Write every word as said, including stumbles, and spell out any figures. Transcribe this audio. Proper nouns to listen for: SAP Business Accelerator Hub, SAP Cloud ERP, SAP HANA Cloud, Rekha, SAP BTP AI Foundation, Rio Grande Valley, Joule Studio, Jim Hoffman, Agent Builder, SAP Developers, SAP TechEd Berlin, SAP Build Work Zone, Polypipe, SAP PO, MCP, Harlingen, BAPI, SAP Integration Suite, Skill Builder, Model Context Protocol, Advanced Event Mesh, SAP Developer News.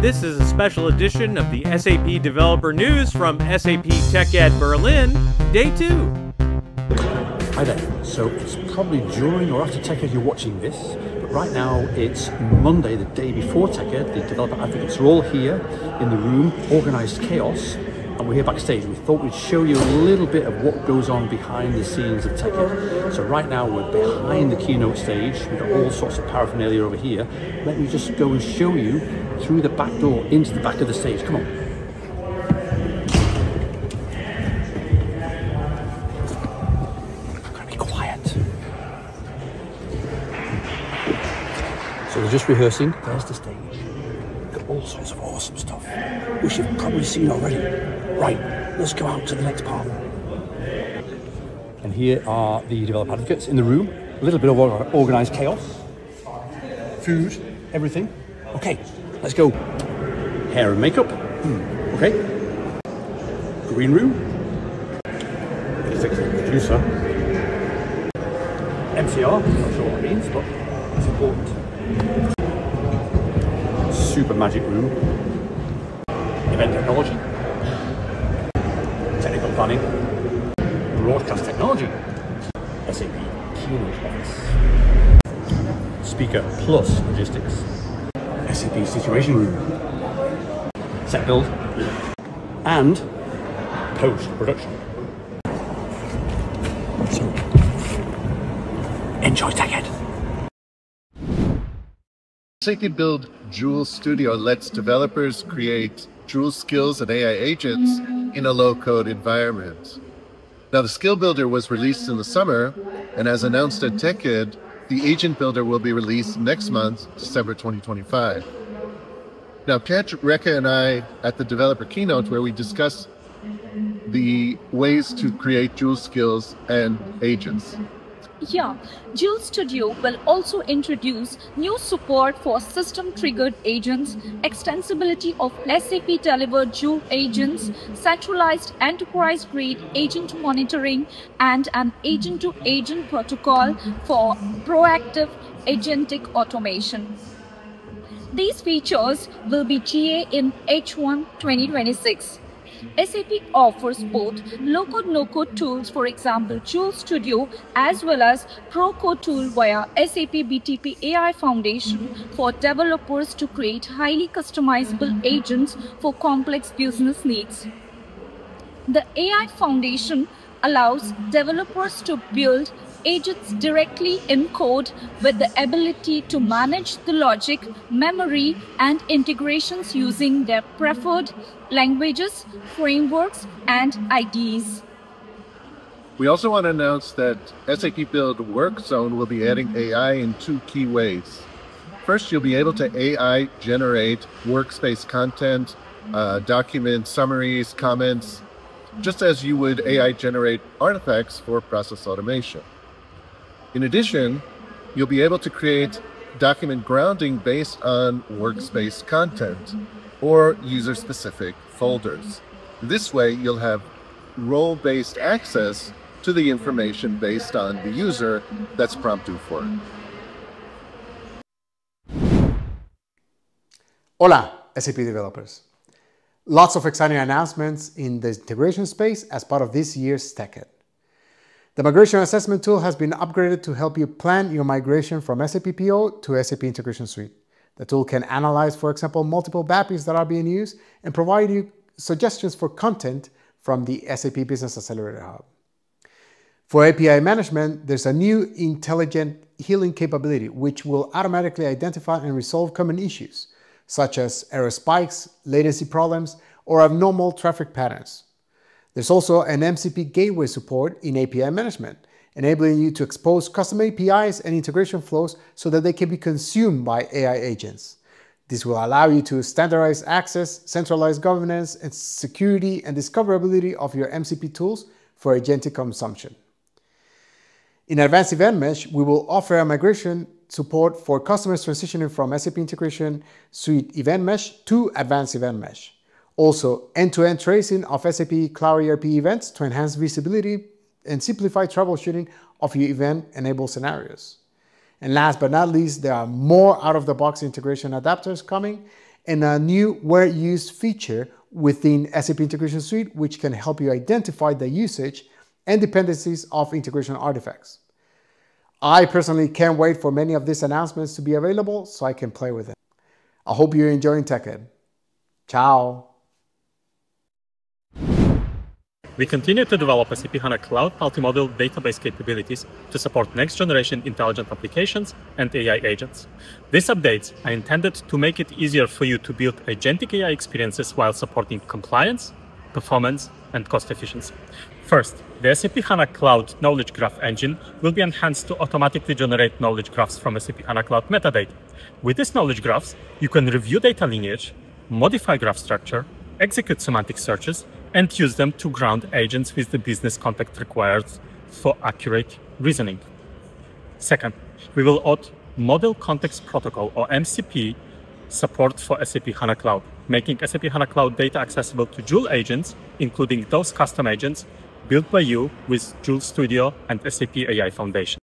This is a special edition of the S A P Developer News from S A P TechEd Berlin, Day two. Hi there. So it's probably during or after TechEd you're watching this, but right now it's Monday, the day before TechEd. The developer advocates are all here in the room, organized chaos, and we're here backstage. We thought we'd show you a little bit of what goes on behind the scenes of TechEd. So right now we're behind the keynote stage. We've got all sorts of paraphernalia over here. Let me just go and show you through the back door into the back of the stage. Come on. Gotta be quiet. So they're just rehearsing. There's the stage. Got all sorts of awesome stuff, which you've probably seen already. Right, let's go out to the next part. And here are the developer advocates in the room. A little bit of organized chaos. Food, everything. Okay, let's go. Hair and makeup. Hmm. Okay. Green room. Producer. M C R. Not sure what it means, but it's important. Super magic room. Event technology. Technical planning. Broadcast technology. S A P keynote office. Speaker plus logistics. S A P Situation Room, Set Build, and Post-Production. So, enjoy TechEd. S A P Build Joule Studio lets developers create Joule skills and A I agents in a low-code environment. Now, the Skill Builder was released in the summer, and as announced at TechEd, the Agent Builder will be released next month, December twenty twenty-five. Now, Kat, Rekha, and I at the developer keynote, where we discussed the ways to create Joule skills and agents. Yeah, Joule Studio will also introduce new support for system-triggered agents, extensibility of S A P-delivered Joule agents, centralized enterprise-grade agent monitoring, and an agent-to-agent protocol for proactive agentic automation. These features will be G A in H one twenty twenty-six. S A P offers both low-code, no-code tools, for example, Joule Studio, as well as pro-code tool via S A P B T P A I Foundation for developers to create highly customizable agents for complex business needs. The A I Foundation allows developers to build agents directly in code with the ability to manage the logic, memory, and integrations using their preferred languages, frameworks, and I D Es. We also want to announce that S A P Build Work Zone will be adding A I in two key ways. First, you'll be able to A I generate workspace content, uh, document summaries, comments, just as you would A I generate artifacts for process automation. In addition, you'll be able to create document grounding based on workspace content or user-specific folders. This way, you'll have role-based access to the information based on the user that's prompted for it. Hola, S A P developers. Lots of exciting announcements in the integration space as part of this year's TechEd. The migration assessment tool has been upgraded to help you plan your migration from S A P P O to S A P Integration Suite. The tool can analyze, for example, multiple B A P Is that are being used and provide you suggestions for content from the S A P Business Accelerator Hub. For A P I management, there's a new intelligent healing capability which will automatically identify and resolve common issues, such as error spikes, latency problems, or abnormal traffic patterns. There's also an M C P gateway support in A P I management, enabling you to expose custom A P Is and integration flows so that they can be consumed by A I agents. This will allow you to standardize access, centralize governance, and security and discoverability of your M C P tools for agentic consumption. In Advanced Event Mesh, we will offer a migration support for customers transitioning from S A P Integration Suite Event Mesh to Advanced Event Mesh. Also, end-to-end tracing of S A P Cloud E R P events to enhance visibility and simplify troubleshooting of your event-enabled scenarios. And last but not least, there are more out-of-the-box integration adapters coming, and a new where used feature within S A P Integration Suite, which can help you identify the usage and dependencies of integration artifacts. I personally can't wait for many of these announcements to be available so I can play with them. I hope you're enjoying TechEd. Ciao! We continue to develop S A P HANA Cloud multi-model database capabilities to support next-generation intelligent applications and A I agents. These updates are intended to make it easier for you to build agentic A I experiences while supporting compliance, performance, and cost efficiency. First, the S A P HANA Cloud Knowledge Graph engine will be enhanced to automatically generate knowledge graphs from S A P HANA Cloud metadata. With these knowledge graphs, you can review data lineage, modify graph structure, execute semantic searches, and use them to ground agents with the business context required for accurate reasoning. Second, we will add Model Context Protocol, or M C P, support for S A P HANA Cloud, making S A P HANA Cloud data accessible to Joule agents, including those custom agents built by you with Joule Studio and S A P A I Foundation.